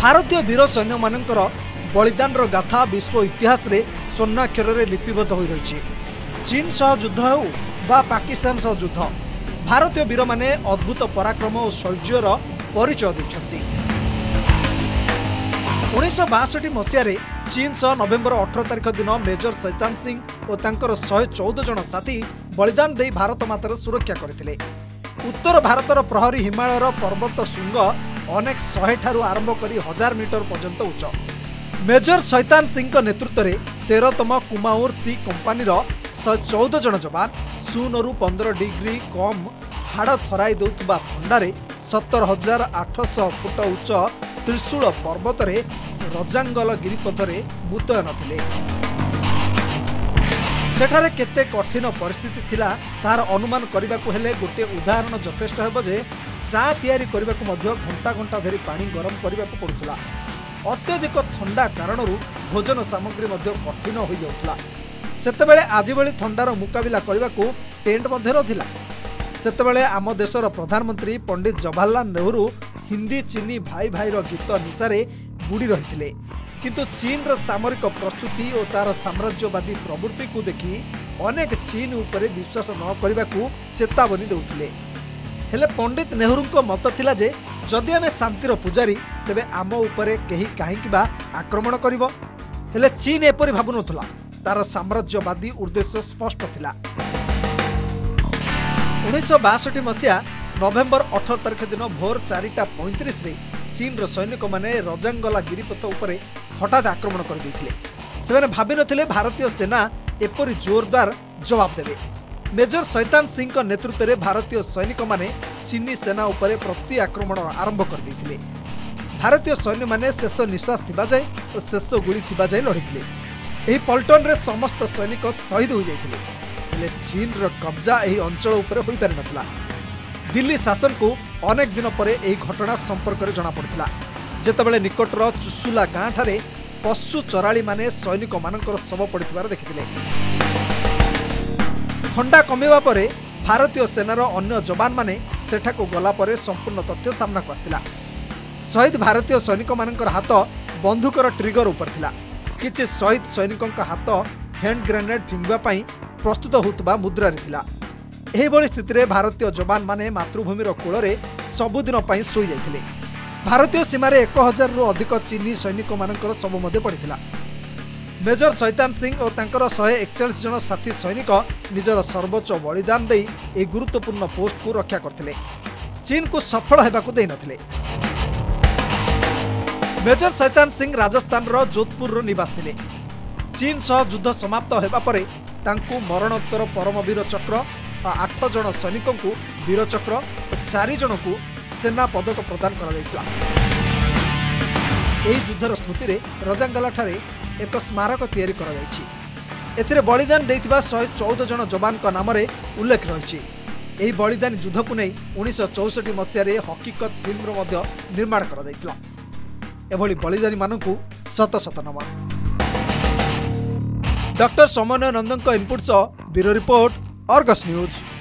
भारतीय वीर सैन्य मान बलिदान गाथा विश्व इतिहास रे स्वर्णाक्षर में लिपिबद्ध हो रही। चीन सह युद्ध हो बा पाकिस्तान सह युद्ध भारतीय वीर माने अद्भुत पराक्रम और शौर्यर परिचय देते। 1962 मसीह चीन सह नवेम्बर 18 तारिख दिन मेजर शैतान सिंह और तांकर 114 जन साथी बलिदान दे भारत मातार सुरक्षा करते। उत्तर भारतर प्रहरी हिमालयर पर्वत शृंग अनेक 100 ठारू आरंभ कर 1000 मीटर पर्यंत उच्च। मेजर शैतान सिंह नेतृत्व में 13तम कुमाऊर सी कंपानी 114 जन जवान शून्य 15 डिग्री कम हाड़ थराई देउतबा ठंडारे 17,800 फुट उच्च त्रिशूल पर्वत रे रजांगल गिरिपथर मुतयन थिले। सेठारे केते कठिन परिस्थिति थिला तार अनुमान करिबाकु हेले गोटे उदाहरण जथेष्ट हेबो जे चा तयारी करिबाकु मध्य घंटा घंटा धरि पानी गरम करिबाकु पडुतला। अत्यधिक ठंडा कारणरू भोजन सामग्री मध्य कठिन होई जाउतला। सेतेबेले आजि बेले ठंडार मुकाबिला करिबाकु टेंट मध्य रथिला। सेतेबेले आम देशर प्रधानमंत्री पंडित जवाहरलाल नेहरू हिंदी चीनी भाई भाईर गीत निशारे बुड़ी रही है, किंतु चीन रो सामरिक प्रस्तुति और तार साम्राज्यवादी प्रवृत्ति को देखी अनेक चीन उपरे विश्वास न करने को चेतावनी देउथिले। हेले पंडित नेहरू मत थिला जे जदि आमे शांतिर पुजारी तेबे आम उपरे केही काहींकि बा आक्रमण करिवो। हेले चीन एपरि भाबु नथुला, तार साम्राज्यवादी उद्देश्य स्पष्ट थिला। 1962 मसीहा नवेम्बर 18 तारिख दिन भोर 4:35 चीन रो सैनिक माने रजांगला गिरिपथ उपरे हठात आक्रमण कर दैथिले। सेमाने भाबि नथिले भारतीय सेना एपरि जोरदार जवाब देबे। मेजर शैतान सिंह के नेतृत्व में भारतीय सैनिक माने चीनी सेना उपरे प्रति आक्रमण आरंभ कर दैथिले। भारतीय सैन्य माने शेष निश्वास थिबा जाय और शेष गुली थिबा जाय लड़िथिले। एही पलटन रे समस्त सैनिक शहीद हो जाइथिले। हेले चीन रो कब्जा एही अंचल उपरे होई पारि नथिला। दिल्ली शासन को अनेक दिन पर एक घटना संपर्क में जना पड़ता, जितेबले निकटर चुसुला गाँव ठारे पशु चराली माने सैनिक मानकर शव पड़े देखिले। ठंडा कमेवा पर भारतीय सेनार अन्य जवान माने सेठाको गला पर संपूर्ण तथ्य सामना को आसला। शहीद भारतीय सैनिक मानकर हाथ बंदूकर ट्रिगर उपर थिला। किछि शहीद सैनिक हाथ हैंड ग्रेनेड फिंगिबा पई प्रस्तुत होतबा मुद्रा रे थिला। एहिभଳି स्थितिରେ भारतीय जवान माने मातृभूमिर कोळरे सबुदिन पई सोई जाइथिले। भारतीय सीमार 1000 रु अधिक चीनी सैनिक मानकर शव मध्य पड़िथिला। मेजर शैतान सिंह और तांकर 141 जन साथी सैनिक निजर सर्वोच्च बलिदान देई ए गुरुत्वपूर्ण पोस्ट को रक्षा करथिले। चीन को सफल हेबाकु देइ नथिले। मेजर शैतान सिंह राजस्थान रो जोधपुर रो निवास थिले। चीन सह युद्ध समाप्त हेबा परे तांकु मरणोत्तर परमवीर चक्र 8 जन सैनिक को वीर चक्र और 4 जन को सेना पदक प्रदान कर स्मृति रजांगला ठारे एक स्मारक या बलिदान देथिबा 114 जन जवान का नाम उल्लेख रही। बलिदान युद्ध को नहीं 1964 मसीह हकीकत फिल्म निर्माण कर बलिदानी मानक शत शत नमन। डॉक्टर समन्वय नंदन इनपुट सह ब्यूरो रिपोर्ट आर्गस न्यूज।